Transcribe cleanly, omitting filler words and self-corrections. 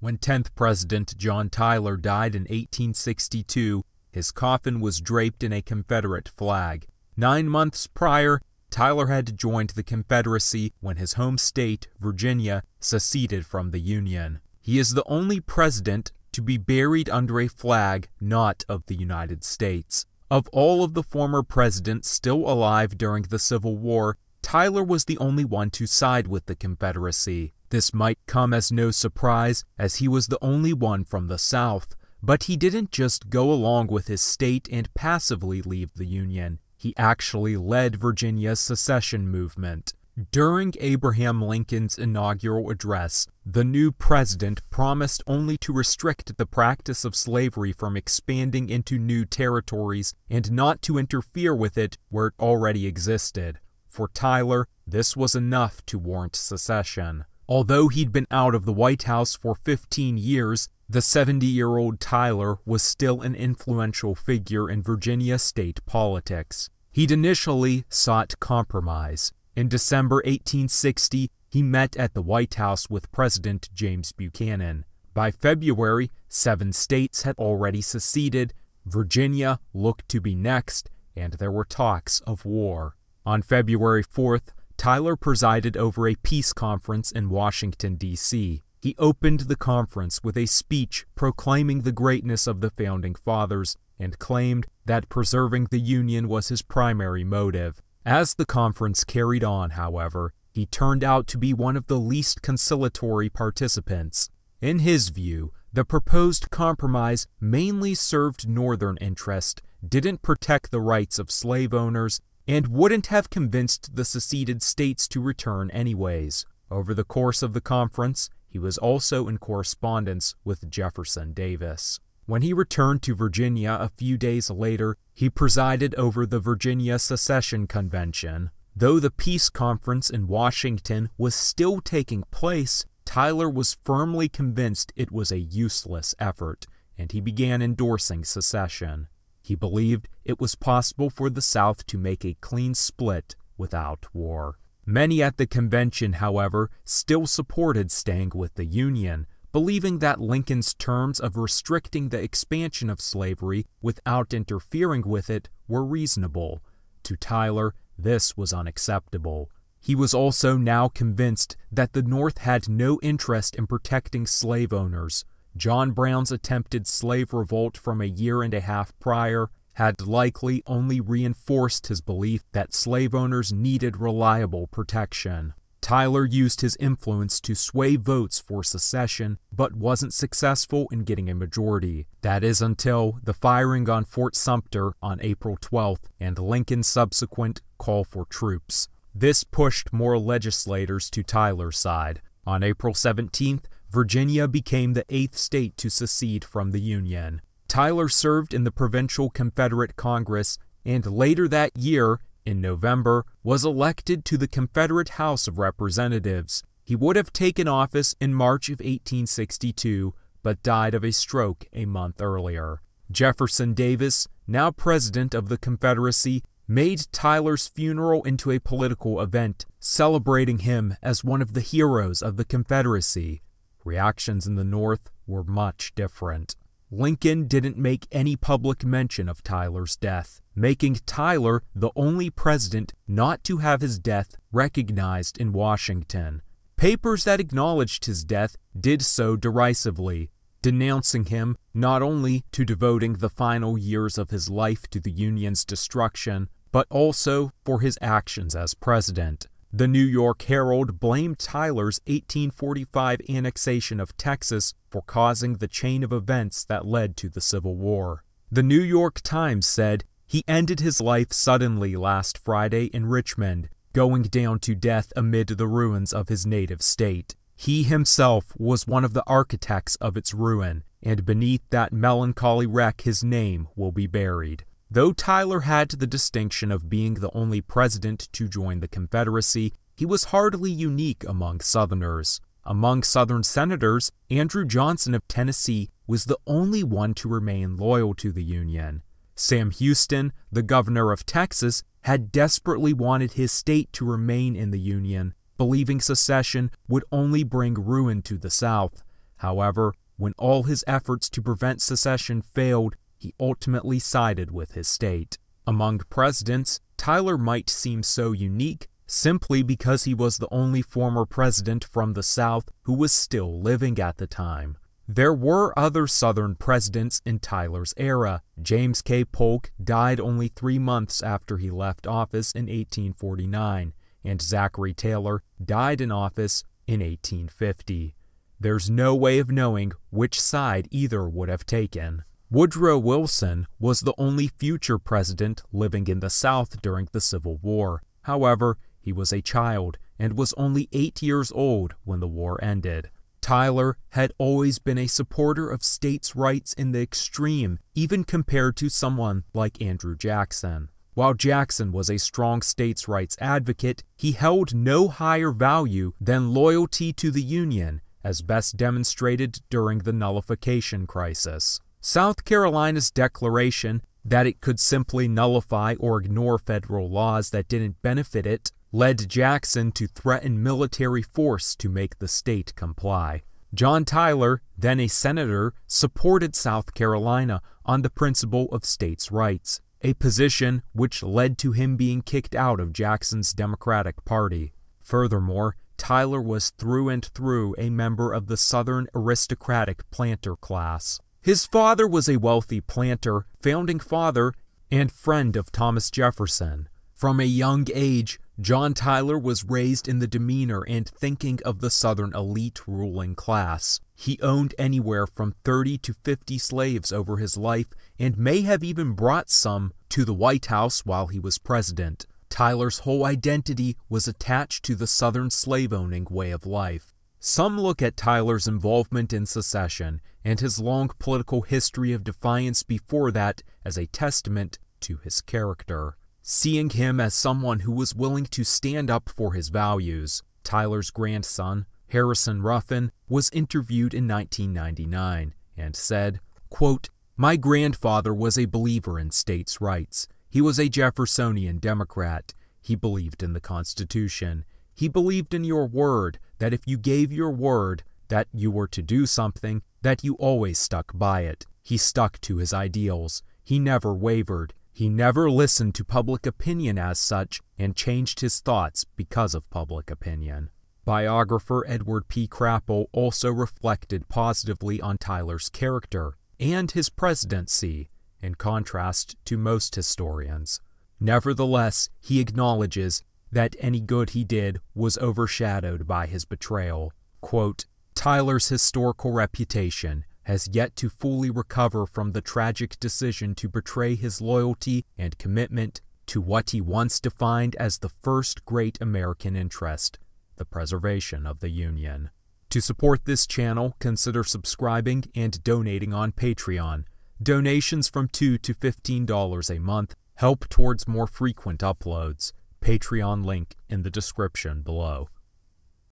When 10th President John Tyler died in 1862, his coffin was draped in a Confederate flag. 9 months prior, Tyler had joined the Confederacy when his home state, Virginia, seceded from the Union. He is the only president to be buried under a flag not of the United States. Of all of the former presidents still alive during the Civil War, Tyler was the only one to side with the Confederacy. This might come as no surprise, as he was the only one from the South. But he didn't just go along with his state and passively leave the Union. He actually led Virginia's secession movement. During Abraham Lincoln's inaugural address, the new president promised only to restrict the practice of slavery from expanding into new territories and not to interfere with it where it already existed. For Tyler, this was enough to warrant secession. Although he'd been out of the White House for 15 years, the 70-year-old Tyler was still an influential figure in Virginia state politics. He'd initially sought compromise. In December 1860, he met at the White House with President James Buchanan. By February, 7 states had already seceded, Virginia looked to be next, and there were talks of war. On February 4th, Tyler presided over a peace conference in Washington, D.C. He opened the conference with a speech proclaiming the greatness of the Founding Fathers and claimed that preserving the Union was his primary motive. As the conference carried on, however, he turned out to be one of the least conciliatory participants. In his view, the proposed compromise mainly served Northern interest, didn't protect the rights of slave owners, and wouldn't have convinced the seceded states to return anyways. Over the course of the conference, he was also in correspondence with Jefferson Davis. When he returned to Virginia a few days later, he presided over the Virginia Secession Convention. Though the peace conference in Washington was still taking place, Tyler was firmly convinced it was a useless effort, and he began endorsing secession. He believed it was possible for the South to make a clean split without war. Many at the convention, however, still supported staying with the Union, believing that Lincoln's terms of restricting the expansion of slavery without interfering with it were reasonable. To Tyler, this was unacceptable. He was also now convinced that the North had no interest in protecting slave owners. John Brown's attempted slave revolt from a year and a half prior had likely only reinforced his belief that slave owners needed reliable protection. Tyler used his influence to sway votes for secession, but wasn't successful in getting a majority. That is until the firing on Fort Sumter on April 12th and Lincoln's subsequent call for troops. This pushed more legislators to Tyler's side. On April 17th, Virginia became the 8th state to secede from the Union. Tyler served in the Provincial Confederate Congress and later that year, in November, was elected to the Confederate House of Representatives. He would have taken office in March of 1862, but died of a stroke a month earlier. Jefferson Davis, now president of the Confederacy, made Tyler's funeral into a political event, celebrating him as one of the heroes of the Confederacy. Reactions in the North were much different. Lincoln didn't make any public mention of Tyler's death, making Tyler the only president not to have his death recognized in Washington. Papers that acknowledged his death did so derisively, denouncing him not only to devoting the final years of his life to the Union's destruction, but also for his actions as president. The New York Herald blamed Tyler's 1845 annexation of Texas for causing the chain of events that led to the Civil War. The New York Times said, "He ended his life suddenly last Friday in Richmond, going down to death amid the ruins of his native state. He himself was one of the architects of its ruin, and beneath that melancholy wreck his name will be buried." Though Tyler had the distinction of being the only president to join the Confederacy, he was hardly unique among Southerners. Among Southern senators, Andrew Johnson of Tennessee was the only one to remain loyal to the Union. Sam Houston, the governor of Texas, had desperately wanted his state to remain in the Union, believing secession would only bring ruin to the South. However, when all his efforts to prevent secession failed, he ultimately sided with his state. Among presidents, Tyler might seem so unique simply because he was the only former president from the South who was still living at the time. There were other Southern presidents in Tyler's era. James K. Polk died only 3 months after he left office in 1849, and Zachary Taylor died in office in 1850. There's no way of knowing which side either would have taken. Woodrow Wilson was the only future president living in the South during the Civil War. However, he was a child and was only 8 years old when the war ended. Tyler had always been a supporter of states' rights in the extreme, even compared to someone like Andrew Jackson. While Jackson was a strong states' rights advocate, he held no higher value than loyalty to the Union, as best demonstrated during the nullification crisis. South Carolina's declaration that it could simply nullify or ignore federal laws that didn't benefit it led Jackson to threaten military force to make the state comply. John Tyler, then a senator, supported South Carolina on the principle of states' rights, a position which led to him being kicked out of Jackson's Democratic Party. Furthermore, Tyler was through and through a member of the Southern aristocratic planter class. His father was a wealthy planter, founding father, and friend of Thomas Jefferson. From a young age, John Tyler was raised in the demeanor and thinking of the Southern elite ruling class. He owned anywhere from 30 to 50 slaves over his life and may have even brought some to the White House while he was president. Tyler's whole identity was attached to the Southern slave-owning way of life. Some look at Tyler's involvement in secession and his long political history of defiance before that as a testament to his character, seeing him as someone who was willing to stand up for his values. Tyler's grandson, Harrison Ruffin, was interviewed in 1999 and said, quote, "My grandfather was a believer in states' rights. He was a Jeffersonian Democrat. He believed in the Constitution. He believed in your word, that if you gave your word that you were to do something, that you always stuck by it. He stuck to his ideals. He never wavered. He never listened to public opinion as such and changed his thoughts because of public opinion." Biographer Edward P. Crapple also reflected positively on Tyler's character and his presidency, in contrast to most historians. Nevertheless, he acknowledges that any good he did was overshadowed by his betrayal. Quote, "Tyler's historical reputation has yet to fully recover from the tragic decision to betray his loyalty and commitment to what he once defined as the first great American interest, the preservation of the Union." To support this channel, consider subscribing and donating on Patreon. Donations from $2 to $15 a month help towards more frequent uploads. Patreon link in the description below.